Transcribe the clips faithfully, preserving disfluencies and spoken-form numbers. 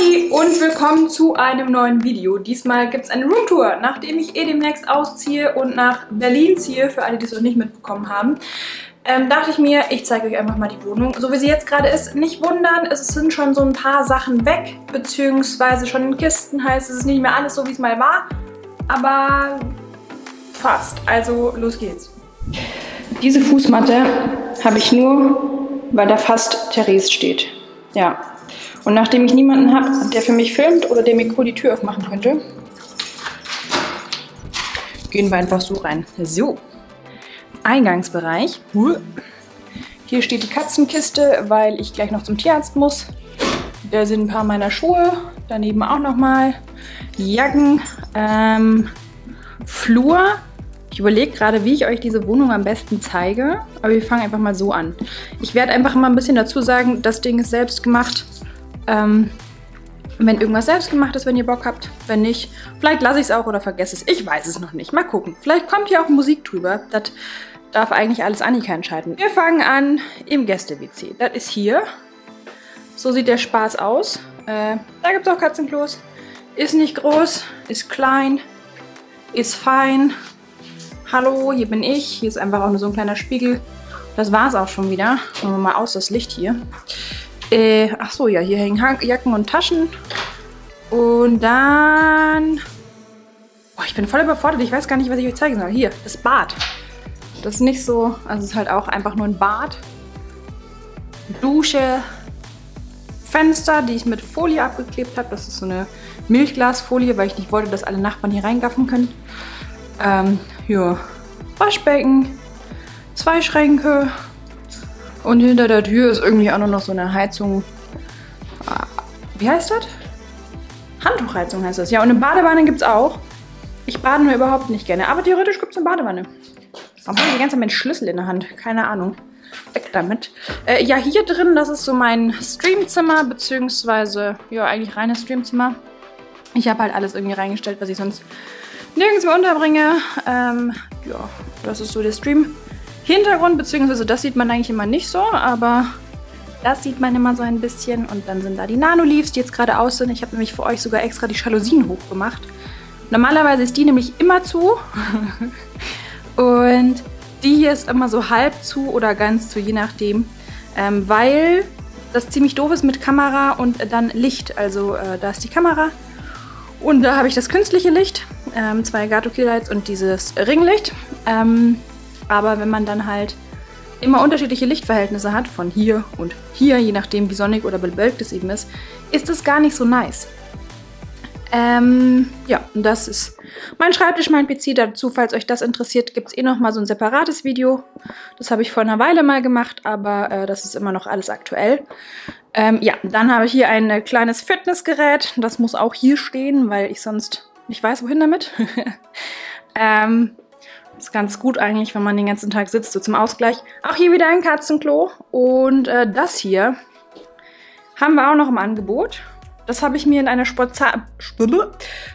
Hi und willkommen zu einem neuen Video. Diesmal gibt es eine Roomtour, nachdem ich eh demnächst ausziehe und nach Berlin ziehe, für alle, die es noch nicht mitbekommen haben. Ähm, dachte ich mir, ich zeige euch einfach mal die Wohnung, so wie sie jetzt gerade ist. Nicht wundern, es sind schon so ein paar Sachen weg, beziehungsweise schon in Kisten, heißt es ist nicht mehr alles so, wie es mal war, aber fast. Also los geht's. Diese Fußmatte habe ich nur, weil da fast Therese steht. Ja. Und nachdem ich niemanden habe, der für mich filmt oder der mir cool die Tür aufmachen könnte, gehen wir einfach so rein. So. Eingangsbereich. Hier steht die Katzenkiste, weil ich gleich noch zum Tierarzt muss. Da sind ein paar meiner Schuhe. Daneben auch nochmal Jacken. Ähm, Flur. Ich überlege gerade, wie ich euch diese Wohnung am besten zeige. Aber wir fangen einfach mal so an. Ich werde einfach mal ein bisschen dazu sagen, das Ding ist selbst gemacht. Ähm, wenn irgendwas selbst gemacht ist, wenn ihr Bock habt, wenn nicht, vielleicht lasse ich es auch oder vergesse es. Ich weiß es noch nicht. Mal gucken. Vielleicht kommt hier auch Musik drüber. Das darf eigentlich alles Annika entscheiden. Wir fangen an im Gäste-W C. Das ist hier. So sieht der Spaß aus. Äh, da gibt es auch Katzenklos. Ist nicht groß, ist klein, ist fein. Hallo, hier bin ich. Hier ist einfach auch nur so ein kleiner Spiegel. Das war es auch schon wieder. Machen wir mal aus, das Licht hier. Äh, ach so, ja, hier hängen Han- Jacken und Taschen. Und dann... Boah, ich bin voll überfordert. Ich weiß gar nicht, was ich euch zeigen soll. Hier, das Bad. Das ist nicht so... Also es ist halt auch einfach nur ein Bad. Dusche. Fenster, die ich mit Folie abgeklebt habe. Das ist so eine Milchglasfolie, weil ich nicht wollte, dass alle Nachbarn hier reingaffen können. Ähm, ja. Waschbecken. Zwei Schränke. Und hinter der Tür ist irgendwie auch noch so eine Heizung. Wie heißt das? Handtuchheizung heißt das. Ja, und eine Badewanne gibt es auch. Ich bade nur überhaupt nicht gerne. Aber theoretisch gibt es eine Badewanne. Warum habe ich die ganze Zeit meinen Schlüssel in der Hand? Keine Ahnung. Weg damit. Äh, ja, hier drin, das ist so mein Streamzimmer. Beziehungsweise, ja, eigentlich reines Streamzimmer. Ich habe halt alles irgendwie reingestellt, was ich sonst nirgends mehr unterbringe. Ähm, ja, das ist so der Stream. Hintergrund, beziehungsweise das sieht man eigentlich immer nicht so, aber das sieht man immer so ein bisschen. Und dann sind da die Nanoleafs, die jetzt gerade aus sind. Ich habe nämlich für euch sogar extra die Jalousien hochgemacht. Normalerweise ist die nämlich immer zu. Und die hier ist immer so halb zu oder ganz zu, je nachdem. Ähm, weil das ziemlich doof ist mit Kamera und dann Licht. Also äh, da ist die Kamera und da habe ich das künstliche Licht. Ähm, zwei Gato-Keylights und dieses Ringlicht. Ähm... Aber wenn man dann halt immer unterschiedliche Lichtverhältnisse hat, von hier und hier, je nachdem wie sonnig oder bewölkt es eben ist, ist es gar nicht so nice. Ähm, ja, und das ist mein Schreibtisch, mein P C. Dazu, falls euch das interessiert, gibt es eh nochmal so ein separates Video. Das habe ich vor einer Weile mal gemacht, aber äh, das ist immer noch alles aktuell. Ähm, ja, dann habe ich hier ein äh, kleines Fitnessgerät. Das muss auch hier stehen, weil ich sonst nicht weiß, wohin damit. ähm... Ist ganz gut eigentlich, wenn man den ganzen Tag sitzt, so zum Ausgleich. Auch hier wieder ein Katzenklo. Und äh, das hier haben wir auch noch im Angebot. Das habe ich mir in einer Sportza-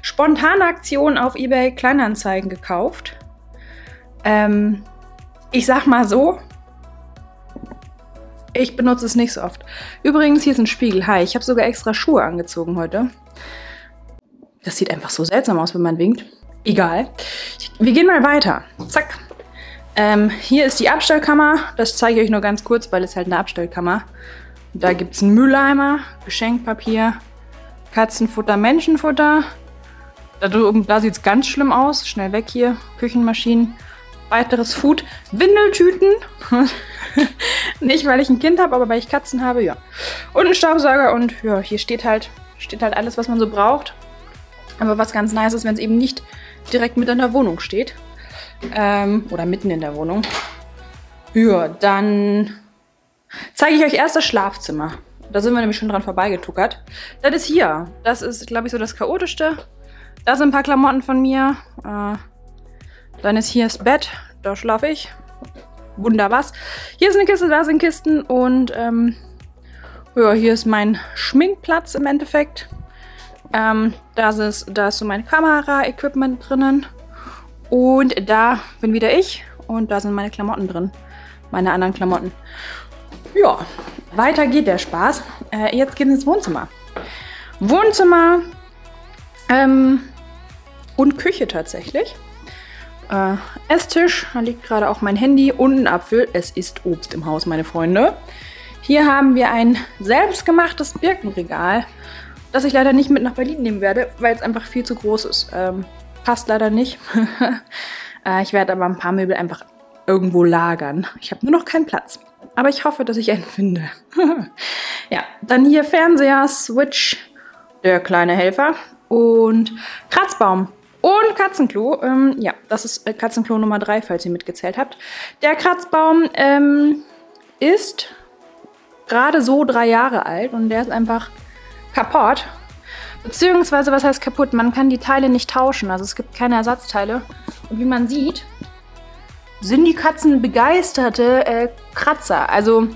spontanen Aktion auf eBay Kleinanzeigen gekauft. Ähm, ich sag mal so, ich benutze es nicht so oft. Übrigens, hier ist ein Spiegel. Hi, ich habe sogar extra Schuhe angezogen heute. Das sieht einfach so seltsam aus, wenn man winkt. Egal. Wir gehen mal weiter. Zack. Ähm, hier ist die Abstellkammer. Das zeige ich euch nur ganz kurz, weil es halt eine Abstellkammer. Da gibt es einen Mülleimer, Geschenkpapier, Katzenfutter, Menschenfutter. Da, da sieht es ganz schlimm aus. Schnell weg hier. Küchenmaschinen. Weiteres Food. Windeltüten. Nicht, weil ich ein Kind habe, aber weil ich Katzen habe, ja. Und einen Staubsauger. Und ja, hier steht halt, steht halt alles, was man so braucht. Aber was ganz nice ist, wenn es eben nicht direkt mit in der Wohnung steht. Ähm, oder mitten in der Wohnung. Ja, dann zeige ich euch erst das Schlafzimmer. Da sind wir nämlich schon dran vorbeigetuckert. Das ist hier. Das ist, glaube ich, so das chaotischste. Da sind ein paar Klamotten von mir. Äh, dann ist hier das Bett. Da schlafe ich. Wunderbar. Hier ist eine Kiste, da sind Kisten. Und ähm, ja, hier ist mein Schminkplatz im Endeffekt. Ähm, das ist, da ist so mein Kamera-Equipment drinnen. Und da bin wieder ich. Und da sind meine Klamotten drin. Meine anderen Klamotten. Ja, weiter geht der Spaß. Äh, jetzt geht's ins Wohnzimmer. Wohnzimmer ähm, und Küche tatsächlich. Äh, Esstisch, da liegt gerade auch mein Handy und ein Apfel. Es ist Obst im Haus, meine Freunde. Hier haben wir ein selbstgemachtes Birkenregal, das ich leider nicht mit nach Berlin nehmen werde, weil es einfach viel zu groß ist. Ähm, passt leider nicht. äh, ich werde aber ein paar Möbel einfach irgendwo lagern. Ich habe nur noch keinen Platz. Aber ich hoffe, dass ich einen finde. Ja, dann hier Fernseher, Switch, der kleine Helfer und Kratzbaum und Katzenklo. Ähm, ja, das ist Katzenklo Nummer drei, falls ihr mitgezählt habt. Der Kratzbaum ähm, ist gerade so drei Jahre alt und der ist einfach kaputt. Beziehungsweise, was heißt kaputt? Man kann die Teile nicht tauschen, also es gibt keine Ersatzteile. Und wie man sieht, sind die Katzen begeisterte äh, Kratzer. Also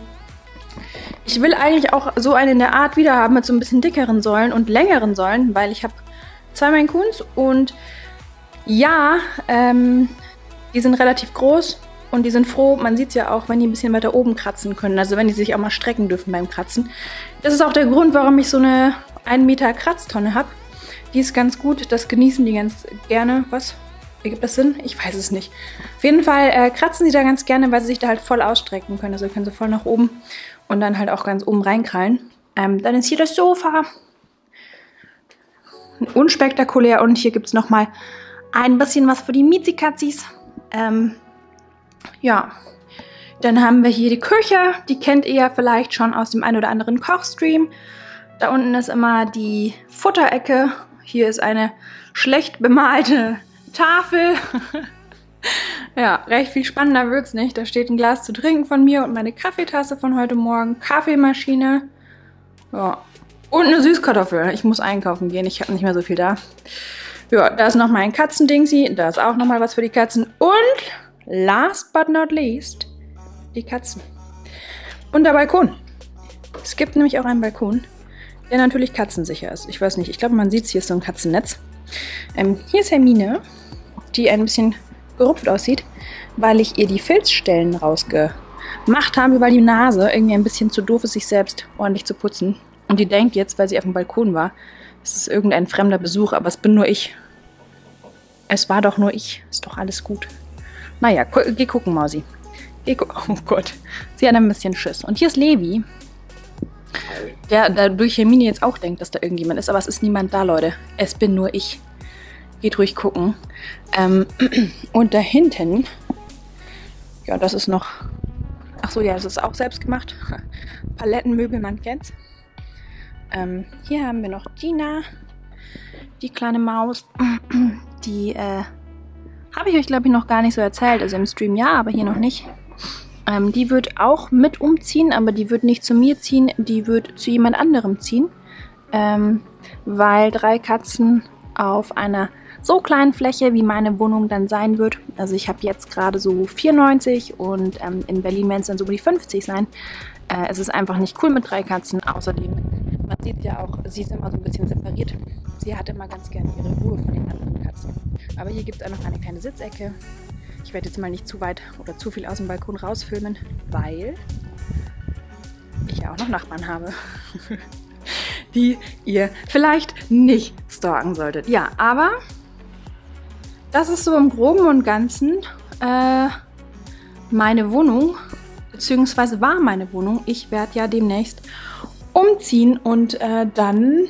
ich will eigentlich auch so einen in der Art wieder haben mit so ein bisschen dickeren Säulen und längeren Säulen, weil ich habe zwei Maine Coons und ja, ähm, die sind relativ groß und die sind froh. Man sieht es ja auch, wenn die ein bisschen weiter oben kratzen können, also wenn die sich auch mal strecken dürfen beim Kratzen. Das ist auch der Grund, warum ich so eine ein Meter Kratztonne habe. Die ist ganz gut, das genießen die ganz gerne. Was? Gibt das Sinn? Ich weiß es nicht. Auf jeden Fall äh, kratzen sie da ganz gerne, weil sie sich da halt voll ausstrecken können. Also können sie voll nach oben und dann halt auch ganz oben reinkrallen. Ähm, dann ist hier das Sofa. Unspektakulär. Und hier gibt es nochmal ein bisschen was für die Miezikatzis. Ähm, ja. Dann haben wir hier die Küche. Die kennt ihr ja vielleicht schon aus dem einen oder anderen Kochstream. Da unten ist immer die Futterecke. Hier ist eine schlecht bemalte Tafel. Ja, recht viel spannender wird es nicht. Da steht ein Glas zu trinken von mir und meine Kaffeetasse von heute Morgen. Kaffeemaschine. Ja. Und eine Süßkartoffel. Ich muss einkaufen gehen. Ich habe nicht mehr so viel da. Ja, da ist nochmal ein Katzendingsi. Da ist auch nochmal was für die Katzen. Und last but not least die Katzen. Und der Balkon. Es gibt nämlich auch einen Balkon, der natürlich katzensicher ist. Ich weiß nicht. Ich glaube, man sieht es. Hier ist so ein Katzennetz. Ähm, hier ist Hermine, die ein bisschen gerupft aussieht, weil ich ihr die Filzstellen rausgemacht habe, weil die Nase irgendwie ein bisschen zu doof ist, sich selbst ordentlich zu putzen. Und die denkt jetzt, weil sie auf dem Balkon war, es ist irgendein fremder Besuch, aber es bin nur ich. Es war doch nur ich. Ist doch alles gut. Naja, gu geh gucken, Mausi. Geh gu oh Gott. Sie hat ein bisschen Schiss. Und hier ist Levi, der dadurch Hermine jetzt auch denkt, dass da irgendjemand ist. Aber es ist niemand da, Leute. Es bin nur ich. Geht ruhig gucken. Ähm, und da hinten, ja, das ist noch, ach so, ja, das ist auch selbst gemacht. Palettenmöbel, man kennt's. Ähm, hier haben wir noch Gina, die kleine Maus. Die äh, habe ich euch, glaube ich, noch gar nicht so erzählt. Also im Stream ja, aber hier noch nicht. Ähm, die wird auch mit umziehen, aber die wird nicht zu mir ziehen, die wird zu jemand anderem ziehen. Ähm, weil drei Katzen auf einer so kleinen Fläche, wie meine Wohnung dann sein wird. Also ich habe jetzt gerade so vierundneunzig und ähm, in Berlin werden es dann so um die fünfzig sein. Äh, es ist einfach nicht cool mit drei Katzen. Außerdem, man sieht ja auch, sie ist immer so ein bisschen separiert. Sie hat immer ganz gerne ihre Ruhe von den anderen Katzen. Aber hier gibt es auch noch eine kleine Sitzecke. Ich werde jetzt mal nicht zu weit oder zu viel aus dem Balkon rausfilmen, weil ich ja auch noch Nachbarn habe, die ihr vielleicht nicht stalken solltet. Ja, aber das ist so im Groben und Ganzen äh, meine Wohnung, beziehungsweise war meine Wohnung. Ich werde ja demnächst umziehen und äh, dann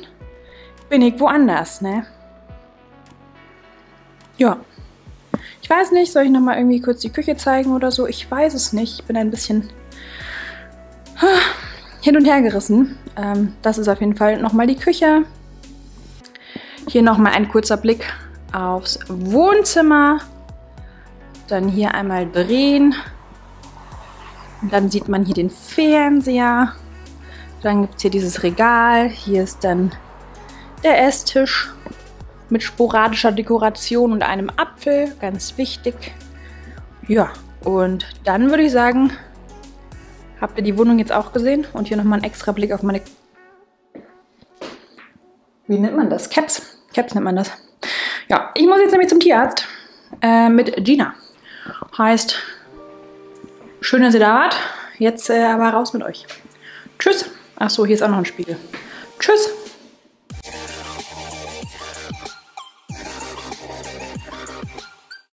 bin ich woanders, ne? Ja. Ich weiß nicht, soll ich nochmal irgendwie kurz die Küche zeigen oder so? Ich weiß es nicht. Ich bin ein bisschen hin und her gerissen. Ähm, das ist auf jeden Fall nochmal die Küche. Hier nochmal ein kurzer Blick aufs Wohnzimmer. Dann hier einmal drehen. Und dann sieht man hier den Fernseher. Dann gibt es hier dieses Regal. Hier ist dann der Esstisch mit sporadischer Dekoration und einem Apfel, ganz wichtig. Ja, und dann würde ich sagen, habt ihr die Wohnung jetzt auch gesehen? Und hier nochmal ein extra Blick auf meine... Wie nennt man das? Caps? Caps nennt man das. Ja, ich muss jetzt nämlich zum Tierarzt äh, mit Gina. Heißt, schön, dass ihr da wart. Jetzt äh, aber raus mit euch. Tschüss. Achso, hier ist auch noch ein Spiegel. Tschüss.